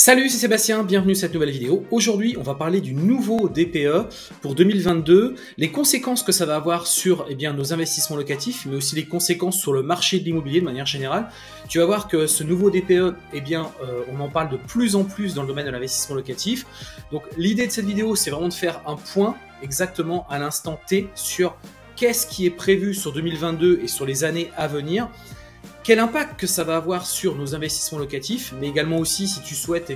Salut, c'est Sébastien, bienvenue à cette nouvelle vidéo. Aujourd'hui, on va parler du nouveau DPE pour 2022, les conséquences que ça va avoir sur nos investissements locatifs, mais aussi les conséquences sur le marché de l'immobilier de manière générale. Tu vas voir que ce nouveau DPE, on en parle de plus en plus dans le domaine de l'investissement locatif. Donc l'idée de cette vidéo, c'est vraiment de faire un point exactement à l'instant T sur qu'est-ce qui est prévu sur 2022 et sur les années à venir. Quel impact que ça va avoir sur nos investissements locatifs, mais également aussi si tu souhaites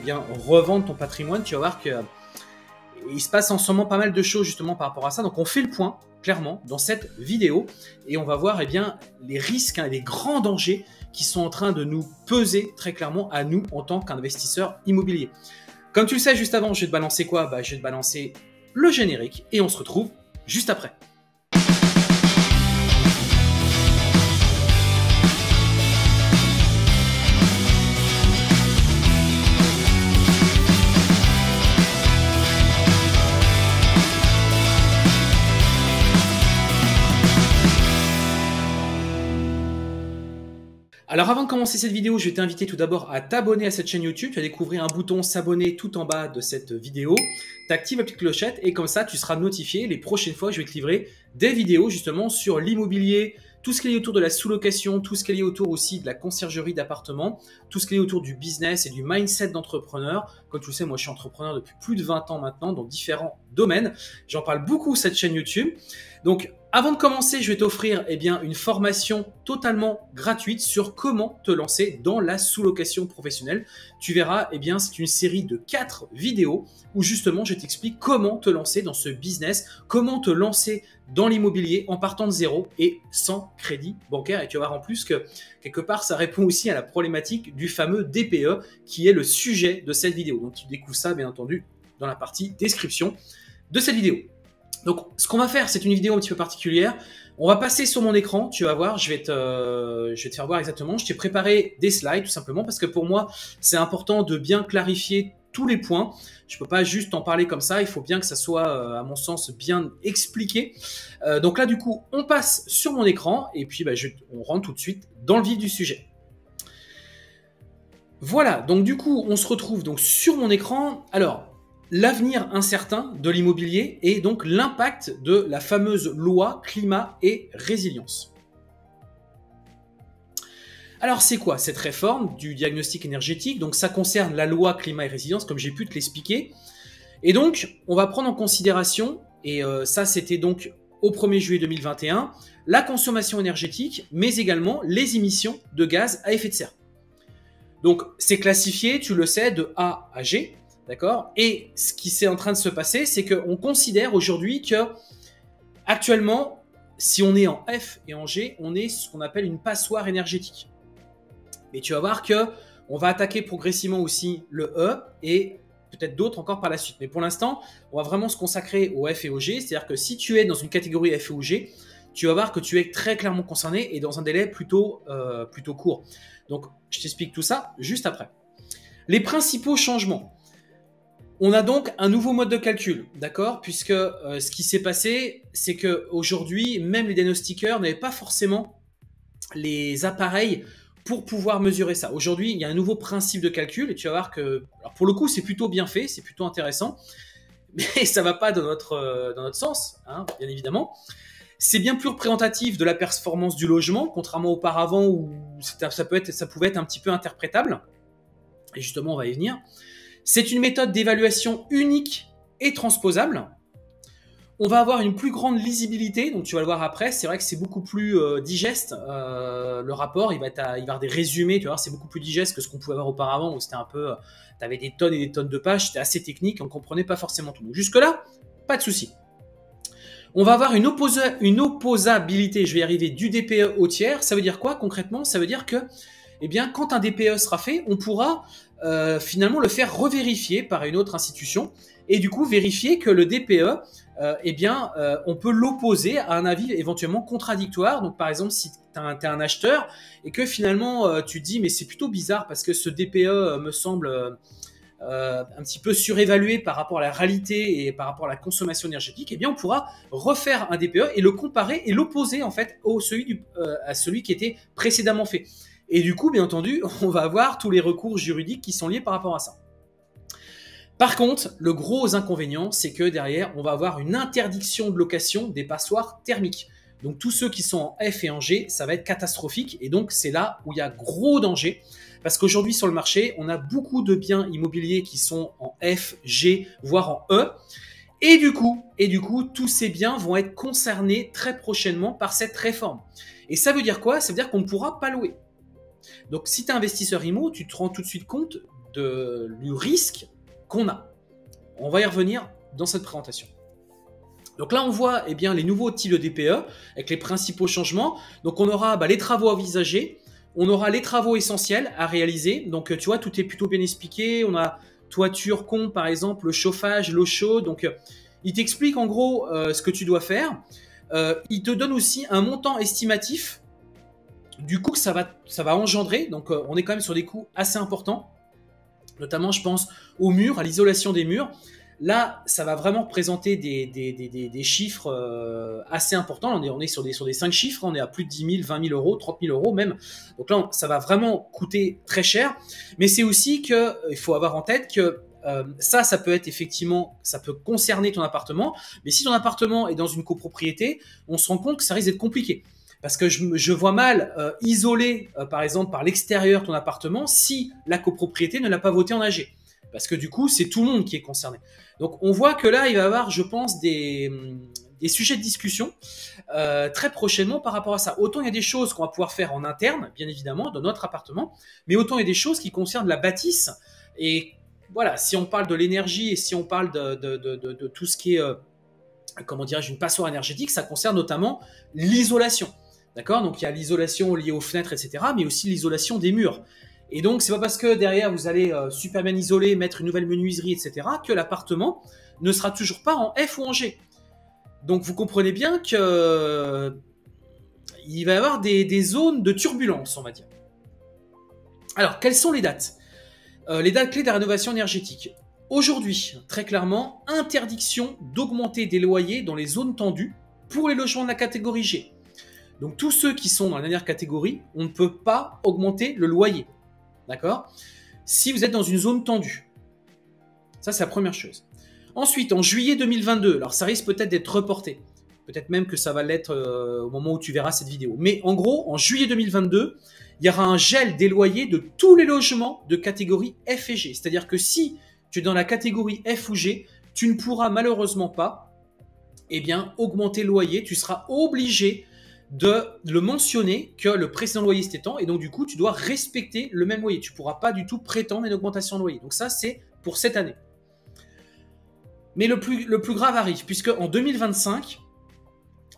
revendre ton patrimoine, tu vas voir qu'il se passe en ce moment pas mal de choses justement par rapport à ça. Donc on fait le point clairement dans cette vidéo et on va voir les risques et les grands dangers qui sont en train de nous peser très clairement à nous en tant qu'investisseurs immobiliers. Comme tu le sais, juste avant, je vais te balancer quoi ? Je vais te balancer le générique et on se retrouve juste après. Alors avant de commencer cette vidéo, je vais t'inviter tout d'abord à t'abonner à cette chaîne YouTube. Tu vas découvrir un bouton s'abonner tout en bas de cette vidéo. Tu actives la petite clochette et comme ça, tu seras notifié les prochaines fois que je vais te livrer des vidéos justement sur l'immobilier, tout ce qui est autour de la sous-location, tout ce qui est autour aussi de la conciergerie d'appartements, tout ce qui est autour du business et du mindset d'entrepreneur. Comme tu le sais, moi je suis entrepreneur depuis plus de 20 ans maintenant dans différents domaines. J'en parle beaucoup cette chaîne YouTube. Donc avant de commencer, je vais t'offrir une formation totalement gratuite sur comment te lancer dans la sous-location professionnelle. Tu verras, c'est une série de 4 vidéos où justement je t'explique comment te lancer dans ce business, comment te lancer dans l'immobilier en partant de zéro et sans crédit bancaire. Et tu vas voir en plus que quelque part, ça répond aussi à la problématique du fameux DPE qui est le sujet de cette vidéo. Donc tu découvres ça bien entendu dans la partie description de cette vidéo. Donc, ce qu'on va faire, c'est une vidéo un petit peu particulière. On va passer sur mon écran, tu vas voir, je vais te faire voir exactement. Je t'ai préparé des slides tout simplement parce que pour moi, c'est important de bien clarifier tous les points. Je ne peux pas juste en parler comme ça, il faut bien que ça soit, à mon sens, bien expliqué. Donc là, du coup, on passe sur mon écran et puis on rentre tout de suite dans le vif du sujet. Voilà, donc du coup, on se retrouve donc sur mon écran. Alors, l'avenir incertain de l'immobilier et donc l'impact de la fameuse loi climat et résilience. Alors c'est quoi cette réforme du diagnostic énergétique? Donc ça concerne la loi climat et résilience comme j'ai pu te l'expliquer. Et donc on va prendre en considération, et ça c'était donc au 1er juillet 2021, la consommation énergétique mais également les émissions de gaz à effet de serre. Donc c'est classifié, tu le sais, de A à G. D'accord? Et ce qui est en train de se passer, c'est qu'on considère aujourd'hui que actuellement, si on est en F et en G, on est ce qu'on appelle une passoire énergétique. Mais tu vas voir qu'on va attaquer progressivement aussi le E et peut-être d'autres encore par la suite. Mais pour l'instant, on va vraiment se consacrer au F et au G. C'est-à-dire que si tu es dans une catégorie F et au G, tu vas voir que tu es très clairement concerné et dans un délai plutôt court. Donc, je t'explique tout ça juste après. Les principaux changements. On a donc un nouveau mode de calcul, d'accord, puisque ce qui s'est passé, c'est qu'aujourd'hui, même les diagnostiqueurs n'avaient pas forcément les appareils pour pouvoir mesurer ça. Aujourd'hui, il y a un nouveau principe de calcul et tu vas voir que, alors pour le coup, c'est plutôt bien fait, c'est plutôt intéressant, mais ça ne va pas dans dans notre sens, hein, bien évidemment. C'est bien plus représentatif de la performance du logement, contrairement auparavant où ça pouvait être un petit peu interprétable. Et justement, on va y venir. C'est une méthode d'évaluation unique et transposable. On va avoir une plus grande lisibilité, donc tu vas le voir après. C'est vrai que c'est beaucoup plus digeste. Le rapport, il va avoir des résumés, tu vois, c'est beaucoup plus digeste que ce qu'on pouvait avoir auparavant où c'était un peu, tu avais des tonnes et des tonnes de pages, c'était assez technique, on ne comprenait pas forcément tout. Donc jusque-là, pas de souci. On va avoir une opposabilité, je vais y arriver, du DPE au tiers. Ça veut dire quoi concrètement? Ça veut dire que, quand un DPE sera fait, on pourra finalement le faire revérifier par une autre institution et du coup vérifier que le DPE, on peut l'opposer à un avis éventuellement contradictoire. Donc par exemple, si tu es un acheteur et que finalement tu te dis mais c'est plutôt bizarre parce que ce DPE me semble un petit peu surévalué par rapport à la réalité et par rapport à la consommation énergétique, on pourra refaire un DPE et le comparer et l'opposer en fait à celui qui était précédemment fait. Et du coup, bien entendu, on va avoir tous les recours juridiques qui sont liés par rapport à ça. Par contre, le gros inconvénient, c'est que derrière, on va avoir une interdiction de location des passoires thermiques. Donc tous ceux qui sont en F et en G, ça va être catastrophique. Et donc c'est là où il y a gros danger. Parce qu'aujourd'hui sur le marché, on a beaucoup de biens immobiliers qui sont en F, G, voire en E. Et du coup, tous ces biens vont être concernés très prochainement par cette réforme. Et ça veut dire quoi? Ça veut dire qu'on ne pourra pas louer. Donc si tu es investisseur IMO, tu te rends tout de suite compte du risque qu'on a. On va y revenir dans cette présentation. Donc là, on voit eh bien, les nouveaux types de DPE avec les principaux changements. Donc on aura les travaux envisagés, on aura les travaux essentiels à réaliser. Donc tu vois, tout est plutôt bien expliqué. On a toiture, comble par exemple, le chauffage, l'eau chaude. Donc il t'explique en gros ce que tu dois faire. Il te donne aussi un montant estimatif du coût que ça va engendrer. Donc on est quand même sur des coûts assez importants. Notamment, je pense aux murs, à l'isolation des murs. Là, ça va vraiment représenter des chiffres assez importants. On est sur des 5 chiffres, on est à plus de 10 000, 20 000 euros, 30 000 euros même. Donc là, ça va vraiment coûter très cher. Mais c'est aussi qu'il faut avoir en tête que ça peut être effectivement, ça peut concerner ton appartement. Mais si ton appartement est dans une copropriété, on se rend compte que ça risque d'être compliqué. Parce que je vois mal isoler, par exemple, par l'extérieur ton appartement si la copropriété ne l'a pas voté en AG. Parce que du coup, c'est tout le monde qui est concerné. Donc, on voit que là, il va y avoir, je pense, des sujets de discussion très prochainement par rapport à ça. Autant il y a des choses qu'on va pouvoir faire en interne, bien évidemment, dans notre appartement, mais autant il y a des choses qui concernent la bâtisse. Et voilà, si on parle de l'énergie et si on parle de tout ce qui est, comment dirais-je, une passoire énergétique, ça concerne notamment l'isolation. D'accord? Donc, il y a l'isolation liée aux fenêtres, etc., mais aussi l'isolation des murs. Et donc, c'est pas parce que derrière, vous allez super bien isoler, mettre une nouvelle menuiserie, etc., que l'appartement ne sera toujours pas en F ou en G. Donc, vous comprenez bien qu'il va y avoir des zones de turbulence, on va dire. Alors, quelles sont les dates? Les dates clés de la rénovation énergétique. Aujourd'hui, très clairement, interdiction d'augmenter des loyers dans les zones tendues pour les logements de la catégorie G. Donc, tous ceux qui sont dans la dernière catégorie, on ne peut pas augmenter le loyer. D'accord? Si vous êtes dans une zone tendue. Ça, c'est la première chose. Ensuite, en juillet 2022, alors ça risque peut-être d'être reporté. Peut-être même que ça va l'être au moment où tu verras cette vidéo. Mais en gros, en juillet 2022, il y aura un gel des loyers de tous les logements de catégorie F et G. C'est-à-dire que si tu es dans la catégorie F ou G, tu ne pourras malheureusement pas eh bien, augmenter le loyer. Tu seras obligé de le mentionner que le précédent loyer s'étend et donc du coup tu dois respecter le même loyer. Tu ne pourras pas du tout prétendre une augmentation de loyer. Donc ça c'est pour cette année. Mais le plus grave arrive puisque en 2025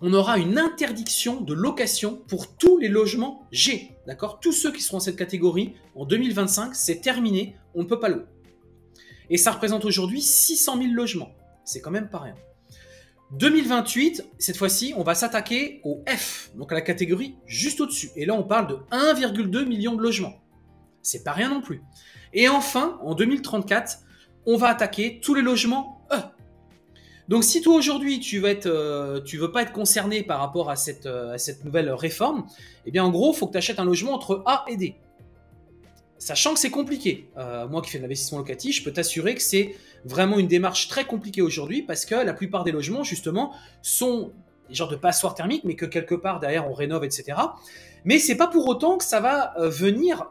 on aura une interdiction de location pour tous les logements G. D'accord? Tous ceux qui seront dans cette catégorie en 2025 c'est terminé, on ne peut pas louer. Et ça représente aujourd'hui 600 000 logements. C'est quand même pas rien. 2028, cette fois-ci, on va s'attaquer au F, donc à la catégorie juste au-dessus. Et là, on parle de 1,2 million de logements. C'est pas rien non plus. Et enfin, en 2034, on va attaquer tous les logements E. Donc, si toi, aujourd'hui, tu veux pas être concerné par rapport à cette nouvelle réforme, eh bien, en gros, il faut que tu achètes un logement entre A et D. Sachant que c'est compliqué. Moi qui fais de l'investissement locatif, je peux t'assurer que c'est vraiment une démarche très compliquée aujourd'hui parce que la plupart des logements, justement, sont des genres de passoires thermiques, mais que quelque part derrière on rénove, etc. Mais c'est pas pour autant que ça va venir,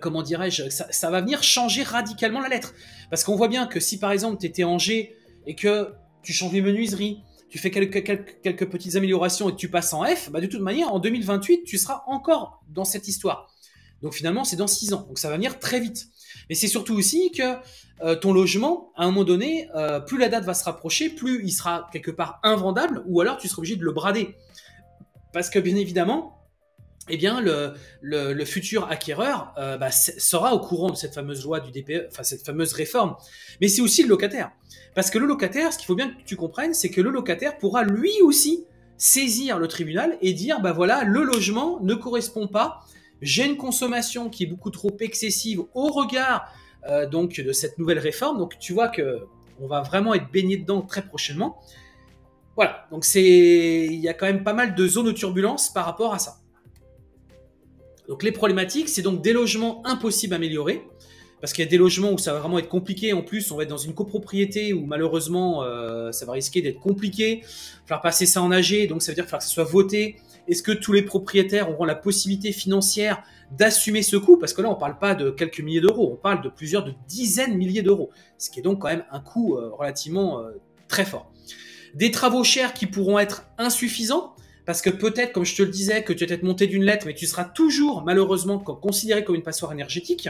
comment dirais-je, ça va venir changer radicalement la lettre. Parce qu'on voit bien que si par exemple tu étais en G et que tu changes les menuiseries, tu fais quelques petites améliorations et que tu passes en F, bah de toute manière en 2028 tu seras encore dans cette histoire. Donc finalement, c'est dans 6 ans. Donc ça va venir très vite. Mais c'est surtout aussi que ton logement, à un moment donné, plus la date va se rapprocher, plus il sera quelque part invendable ou alors tu seras obligé de le brader. Parce que bien évidemment, eh bien, le futur acquéreur sera au courant de cette fameuse loi du DPE, enfin cette fameuse réforme. Mais c'est aussi le locataire. Parce que le locataire, ce qu'il faut bien que tu comprennes, c'est que le locataire pourra lui aussi saisir le tribunal et dire, bah voilà, le logement ne correspond pas. J'ai une consommation qui est beaucoup trop excessive au regard donc de cette nouvelle réforme. Donc tu vois que on va vraiment être baigné dedans très prochainement. Voilà, donc il y a quand même pas mal de zones de turbulence par rapport à ça. Donc les problématiques, c'est donc des logements impossibles à améliorer. Parce qu'il y a des logements où ça va vraiment être compliqué. En plus, on va être dans une copropriété où malheureusement, ça va risquer d'être compliqué. Il va falloir passer ça en AG, donc ça veut dire qu'il va falloir que ça soit voté. Est-ce que tous les propriétaires auront la possibilité financière d'assumer ce coût? Parce que là, on ne parle pas de quelques milliers d'euros, on parle de plusieurs de dizaines de milliers d'euros. Ce qui est donc quand même un coût relativement très fort. Des travaux chers qui pourront être insuffisants. Parce que peut-être, comme je te le disais, que tu vas être monté d'une lettre, mais tu seras toujours malheureusement considéré comme une passoire énergétique.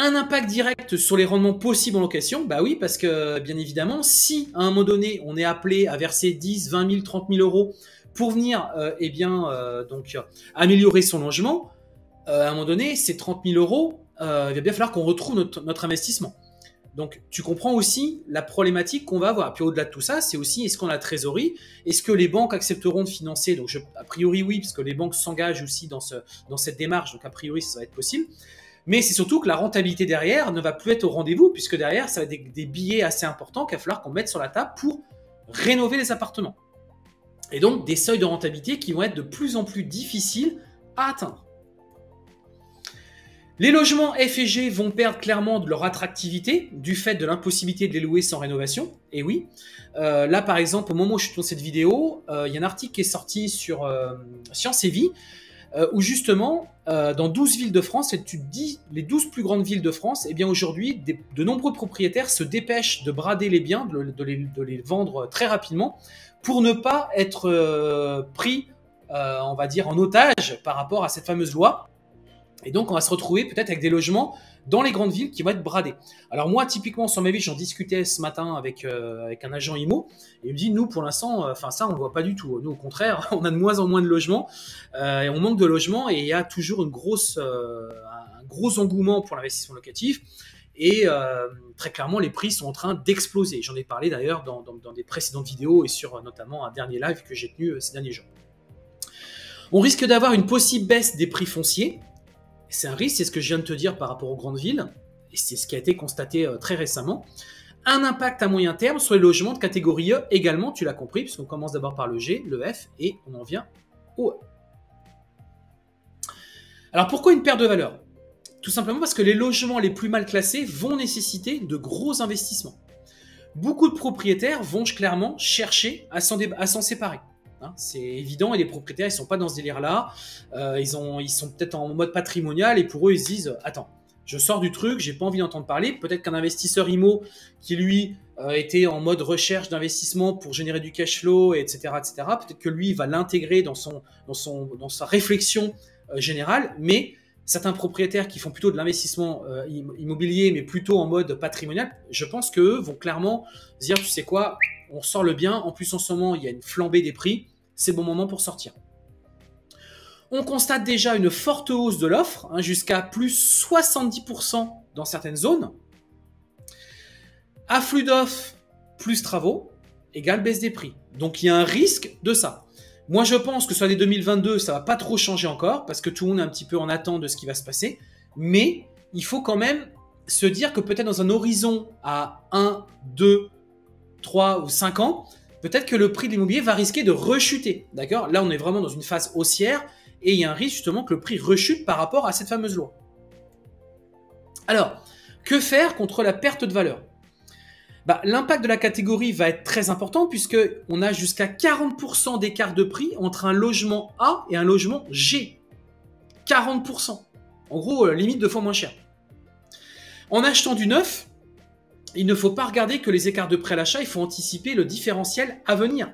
Un impact direct sur les rendements possibles en location, bah oui, parce que bien évidemment, si à un moment donné, on est appelé à verser 10, 20 000, 30 000 euros pour venir améliorer son logement, à un moment donné, ces 30 000 euros, il va bien falloir qu'on retrouve notre investissement. Donc, tu comprends aussi la problématique qu'on va avoir. Puis au-delà de tout ça, c'est aussi, est-ce qu'on a la trésorerie? Est-ce que les banques accepteront de financer? Donc, a priori, oui, parce que les banques s'engagent aussi dans cette démarche. Donc, a priori, ça va être possible. Mais c'est surtout que la rentabilité derrière ne va plus être au rendez-vous, puisque derrière, ça va être des billets assez importants qu'il va falloir qu'on mette sur la table pour rénover les appartements. Et donc, des seuils de rentabilité qui vont être de plus en plus difficiles à atteindre. Les logements F et G vont perdre clairement de leur attractivité du fait de l'impossibilité de les louer sans rénovation. Et oui, là par exemple, au moment où je tourne cette vidéo, il y a un article qui est sorti sur Science et Vie, où justement, dans 12 villes de France, et tu te dis les 12 plus grandes villes de France, et bien aujourd'hui, de nombreux propriétaires se dépêchent de brader les biens, de les vendre très rapidement, pour ne pas être pris, on va dire, en otage par rapport à cette fameuse loi. Et donc, on va se retrouver peut-être avec des logements dans les grandes villes qui vont être bradés. Alors moi, typiquement, sur ma vie, j'en discutais ce matin avec un agent IMO. Et il me dit, nous, pour l'instant, ça, on ne le voit pas du tout. Nous, au contraire, on a de moins en moins de logements. Et on manque de logements et il y a toujours un gros engouement pour l'investissement locatif. Et très clairement, les prix sont en train d'exploser. J'en ai parlé d'ailleurs dans des précédentes vidéos et sur notamment un dernier live que j'ai tenu ces derniers jours. On risque d'avoir une possible baisse des prix fonciers. C'est un risque, c'est ce que je viens de te dire par rapport aux grandes villes, et c'est ce qui a été constaté très récemment. Un impact à moyen terme sur les logements de catégorie E également, tu l'as compris, puisqu'on commence d'abord par le G, le F, et on en vient au E. Alors pourquoi une perte de valeur? Tout simplement parce que les logements les plus mal classés vont nécessiter de gros investissements. Beaucoup de propriétaires vont clairement chercher à s'en séparer. Hein, c'est évident, et les propriétaires, ils ne sont pas dans ce délire-là, ils sont peut-être en mode patrimonial, et pour eux, ils se disent « Attends, je sors du truc, j'ai pas envie d'entendre parler ». Peut-être qu'un investisseur IMO qui, lui, était en mode recherche d'investissement pour générer du cash flow, etc. peut-être que lui, il va l'intégrer dans sa réflexion générale, mais certains propriétaires qui font plutôt de l'investissement immobilier, mais plutôt en mode patrimonial, je pense qu'eux vont clairement dire « Tu sais quoi ? On sort le bien, en plus en ce moment il y a une flambée des prix, c'est bon moment pour sortir. » On constate déjà une forte hausse de l'offre, hein, jusqu'à plus 70% dans certaines zones. Afflux d'offres plus travaux égale baisse des prix. Donc il y a un risque de ça. Moi je pense que sur l'année 2022 ça ne va pas trop changer encore, parce que tout le monde est un petit peu en attente de ce qui va se passer, mais il faut quand même se dire que peut-être dans un horizon à 1, 2, 3 ou 5 ans, peut-être que le prix de l'immobilier va risquer de rechuter. D'accord? Là, on est vraiment dans une phase haussière et il y a un risque justement que le prix rechute par rapport à cette fameuse loi. Alors, que faire contre la perte de valeur? Bah, l'impact de la catégorie va être très important puisqu'on a jusqu'à 40% d'écart de prix entre un logement A et un logement G. 40%. En gros, limite 2 fois moins cher. En achetant du neuf, il ne faut pas regarder que les écarts de prêt à l'achat, il faut anticiper le différentiel à venir.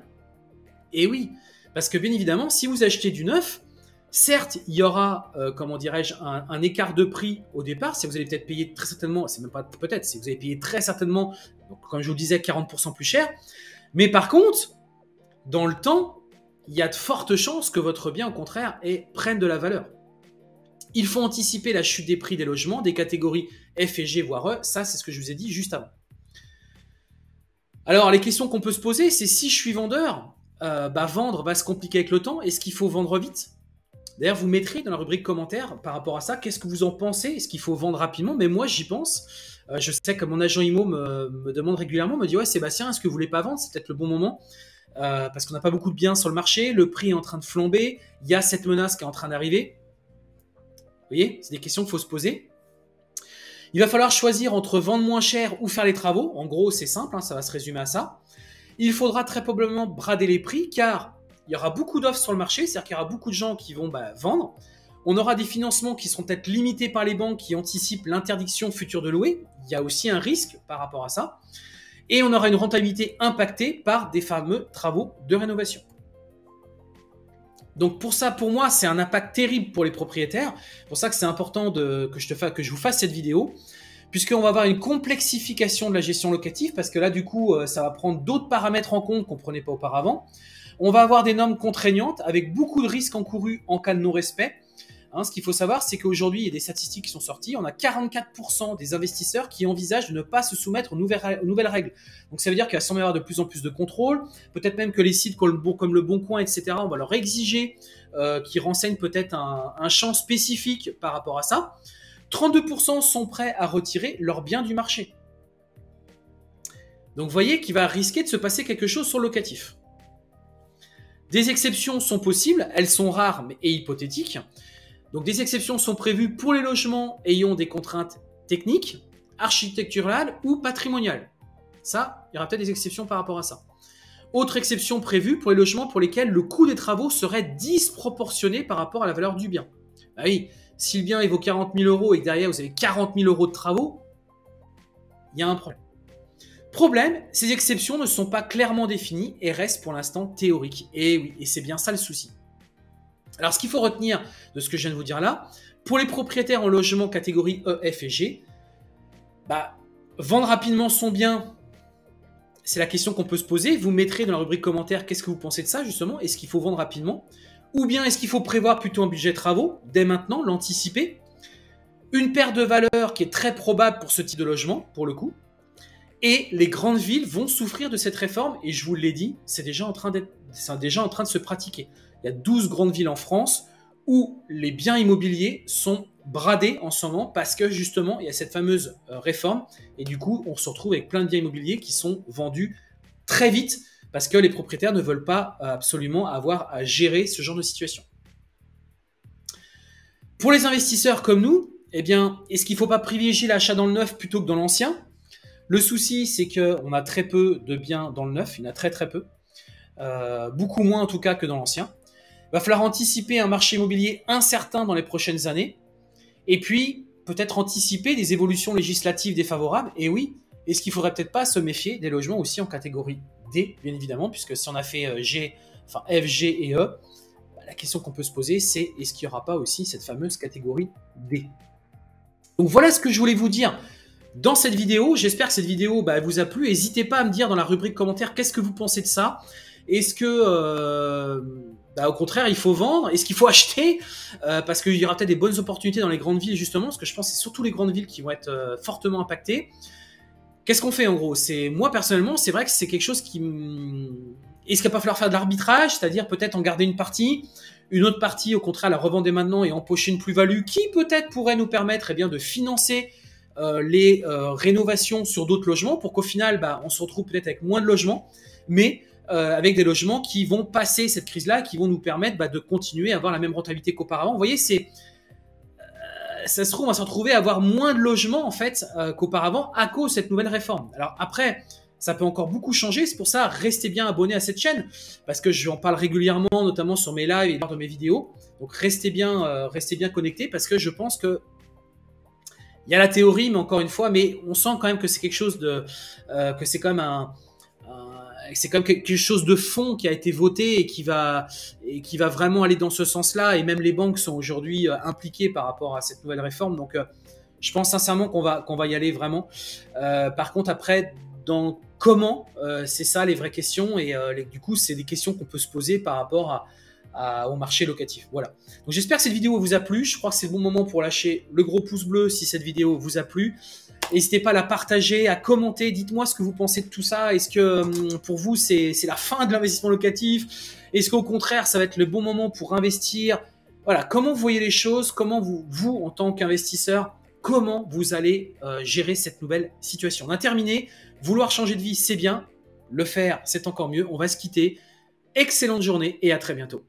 Et oui, parce que bien évidemment, si vous achetez du neuf, certes, il y aura, comment dirais-je, un écart de prix au départ. Si vous allez peut-être payer très certainement, c'est même pas peut-être, si vous allez payer très certainement, donc, comme je vous le disais, 40% plus cher. Mais par contre, dans le temps, il y a de fortes chances que votre bien, au contraire, prenne de la valeur. Il faut anticiper la chute des prix des logements, des catégories F et G, voire E. Ça, c'est ce que je vous ai dit juste avant. Alors, les questions qu'on peut se poser, c'est si je suis vendeur, vendre va se compliquer avec le temps. Est-ce qu'il faut vendre vite? D'ailleurs, vous mettrez dans la rubrique commentaires par rapport à ça. Qu'est-ce que vous en pensez? Est-ce qu'il faut vendre rapidement? Mais moi, j'y pense. Je sais que mon agent IMO me demande régulièrement, me dit « Ouais, Sébastien, est-ce que vous voulez pas vendre? C'est peut-être le bon moment. » Parce qu'on n'a pas beaucoup de biens sur le marché. Le prix est en train de flamber. Il y a cette menace qui est en train d'arriver. Vous voyez, c'est des questions qu'il faut se poser. Il va falloir choisir entre vendre moins cher ou faire les travaux. En gros, c'est simple, hein, ça va se résumer à ça. Il faudra très probablement brader les prix car il y aura beaucoup d'offres sur le marché, c'est-à-dire qu'il y aura beaucoup de gens qui vont vendre. On aura des financements qui seront peut-être limités par les banques qui anticipent l'interdiction future de louer. Il y a aussi un risque par rapport à ça. Et on aura une rentabilité impactée par des fameux travaux de rénovation. Donc pour ça, pour moi, c'est un impact terrible pour les propriétaires. C'est pour ça que c'est important que je vous fasse cette vidéo, puisqu'on va avoir une complexification de la gestion locative, parce que là, du coup, ça va prendre d'autres paramètres en compte qu'on ne prenait pas auparavant. On va avoir des normes contraignantes avec beaucoup de risques encourus en cas de non-respect. Hein, ce qu'il faut savoir, c'est qu'aujourd'hui, il y a des statistiques qui sont sorties. On a 44% des investisseurs qui envisagent de ne pas se soumettre aux nouvelles règles. Donc, ça veut dire qu'il va sûrement y avoir de plus en plus de contrôles. Peut-être même que les sites comme le Bon Coin, etc., on va leur exiger qu'ils renseignent peut-être un champ spécifique par rapport à ça. 32% sont prêts à retirer leurs biens du marché. Donc, vous voyez qu'il va risquer de se passer quelque chose sur le locatif. Des exceptions sont possibles. Elles sont rares et hypothétiques. Donc, des exceptions sont prévues pour les logements ayant des contraintes techniques, architecturales ou patrimoniales. Ça, il y aura peut-être des exceptions par rapport à ça. Autre exception prévue pour les logements pour lesquels le coût des travaux serait disproportionné par rapport à la valeur du bien. Bah oui, si le bien vaut 40 000 € et que derrière vous avez 40 000 € de travaux, il y a un problème. Problème, ces exceptions ne sont pas clairement définies et restent pour l'instant théoriques. Et oui, et c'est bien ça le souci. Alors, ce qu'il faut retenir de ce que je viens de vous dire là, pour les propriétaires en logement catégorie E, F et G, vendre rapidement son bien, c'est la question qu'on peut se poser. Vous mettrez dans la rubrique commentaire qu'est-ce que vous pensez de ça, justement. Est-ce qu'il faut vendre rapidement? Ou bien est-ce qu'il faut prévoir plutôt un budget de travaux, dès maintenant, l'anticiper? Une perte de valeur qui est très probable pour ce type de logement, pour le coup. Et les grandes villes vont souffrir de cette réforme. Et je vous l'ai dit, c'est déjà en train de se pratiquer. Il y a 12 grandes villes en France où les biens immobiliers sont bradés en ce moment parce que justement, il y a cette fameuse réforme. Et du coup, on se retrouve avec plein de biens immobiliers qui sont vendus très vite parce que les propriétaires ne veulent pas absolument avoir à gérer ce genre de situation. Pour les investisseurs comme nous, eh bien, est-ce qu'il ne faut pas privilégier l'achat dans le neuf plutôt que dans l'ancien? Le souci, c'est qu'on a très peu de biens dans le neuf. Il y en a très peu. Beaucoup moins en tout cas que dans l'ancien. Il va falloir anticiper un marché immobilier incertain dans les prochaines années. Et puis, peut-être anticiper des évolutions législatives défavorables. Et oui, est-ce qu'il ne faudrait peut-être pas se méfier des logements aussi en catégorie D, bien évidemment, puisque si on a fait G, enfin F, G et E, la question qu'on peut se poser, c'est est-ce qu'il n'y aura pas aussi cette fameuse catégorie D? Donc voilà ce que je voulais vous dire dans cette vidéo. J'espère que cette vidéo vous a plu. N'hésitez pas à me dire dans la rubrique commentaire qu'est-ce que vous pensez de ça. Est-ce que, au contraire, il faut vendre? Est-ce qu'il faut acheter? Parce qu'il y aura peut-être des bonnes opportunités dans les grandes villes, justement, parce que je pense que c'est surtout les grandes villes qui vont être fortement impactées. Qu'est-ce qu'on fait, en gros? Moi, personnellement, c'est vrai que c'est quelque chose qui... Est-ce qu'il va pas falloir faire de l'arbitrage? C'est-à-dire peut-être en garder une partie, une autre partie, au contraire, la revendre maintenant et empocher une plus-value qui, peut-être, pourrait nous permettre de financer les rénovations sur d'autres logements pour qu'au final, on se retrouve peut-être avec moins de logements, mais... avec des logements qui vont passer cette crise-là, qui vont nous permettre de continuer à avoir la même rentabilité qu'auparavant. Vous voyez, ça se trouve, on va se retrouver à avoir moins de logements en fait qu'auparavant à cause de cette nouvelle réforme. Alors après, ça peut encore beaucoup changer. C'est pour ça, restez bien abonnés à cette chaîne parce que j'en parle régulièrement, notamment sur mes lives et lors de mes vidéos. Donc restez bien connectés parce que je pense que il y a la théorie, mais encore une fois, mais on sent quand même que c'est quelque chose de, que c'est quand même c'est comme quelque chose de fond qui a été voté et qui va vraiment aller dans ce sens-là. Et même les banques sont aujourd'hui impliquées par rapport à cette nouvelle réforme. Donc, je pense sincèrement qu'on va y aller vraiment. Par contre, après, dans comment, c'est ça les vraies questions. Et du coup, c'est des questions qu'on peut se poser par rapport au marché locatif. Voilà. Donc, j'espère que cette vidéo vous a plu. Je crois que c'est le bon moment pour lâcher le gros pouce bleu si cette vidéo vous a plu. N'hésitez pas à la partager, à commenter. Dites-moi ce que vous pensez de tout ça. Est-ce que pour vous, c'est la fin de l'investissement locatif? Est-ce qu'au contraire, ça va être le bon moment pour investir? Voilà, comment vous voyez les choses? Comment vous en tant qu'investisseur, comment vous allez gérer cette nouvelle situation? On a terminé. Vouloir changer de vie, c'est bien. Le faire, c'est encore mieux. On va se quitter. Excellente journée et à très bientôt.